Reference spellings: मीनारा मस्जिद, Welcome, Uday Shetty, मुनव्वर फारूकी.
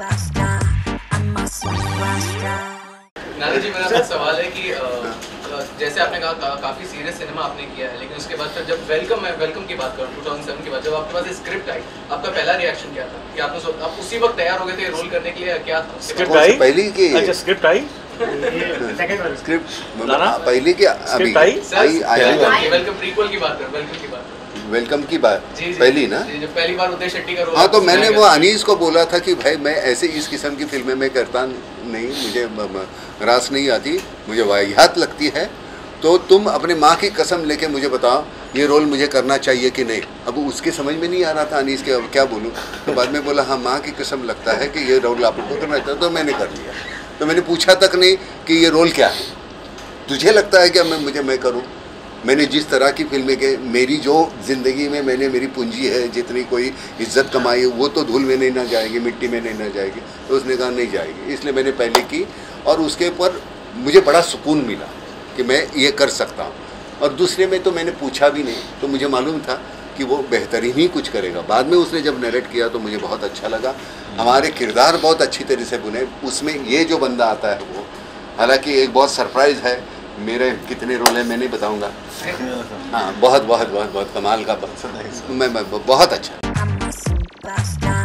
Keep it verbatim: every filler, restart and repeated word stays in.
नानी जी, मेरा सवाल है कि जैसे आपने कहा का, काफ़ी सीरियस सिनेमा आपने किया है, लेकिन उसके बाद फिर जब वेलकम है वेलकम की बात करूँ दो हज़ार सात के बाद जब आपके पास स्क्रिप्ट आई, आपका पहला रिएक्शन क्या था? कि आपने आप उसी वक्त तैयार हो गए थे रोल करने के लिए? क्या स्क्रिप्ट आई पहली की? अच्छा, स्क्रिप्ट आई स्क्रिप्ट पहली की अभी आई। वेलकम प्रीक्वल की बात करूँ, वेलकम की बात वेलकम की बात पहली ना जी, पहली बार उदय शेट्टी का रोल। हाँ, तो मैंने वो अनीस को बोला था कि भाई मैं ऐसे इस किस्म की फिल्में मैं करता नहीं, मुझे रास नहीं आती, मुझे वाहियात लगती है, तो तुम अपने माँ की कसम लेके मुझे बताओ ये रोल मुझे करना चाहिए कि नहीं। अब उसके समझ में नहीं आ रहा था अनीस के, अब क्या बोलूँ। तो बाद में बोला हाँ, माँ की कसम लगता है कि ये रोल आपको करना चाहिए, तो मैंने कर लिया। तो मैंने पूछा तक नहीं कि ये रोल क्या है, तुझे लगता है क्या मैं मुझे मैं करूँ। मैंने जिस तरह की फिल्में के मेरी जो ज़िंदगी में मैंने मेरी पूंजी है, जितनी कोई इज्जत कमाई है वो तो धूल में नहीं ना जाएगी, मिट्टी में नहीं ना जाएगी। तो उसने कहा नहीं जाएगी, इसलिए मैंने पहले की, और उसके ऊपर मुझे बड़ा सुकून मिला कि मैं ये कर सकता हूँ। और दूसरे में तो मैंने पूछा भी नहीं, तो मुझे मालूम था कि वो बेहतरीन ही कुछ करेगा। बाद में उसने जब नरेट किया तो मुझे बहुत अच्छा लगा, हमारे किरदार बहुत अच्छी तरह से बुने। उसमें ये जो बंदा आता है वो, हालाँकि एक बहुत सरप्राइज़ है, मेरे कितने रोल हैं मैं नहीं बताऊंगा। हाँ, बहुत बहुत बहुत बहुत कमाल का, बहुत मैं, मैं बहुत अच्छा।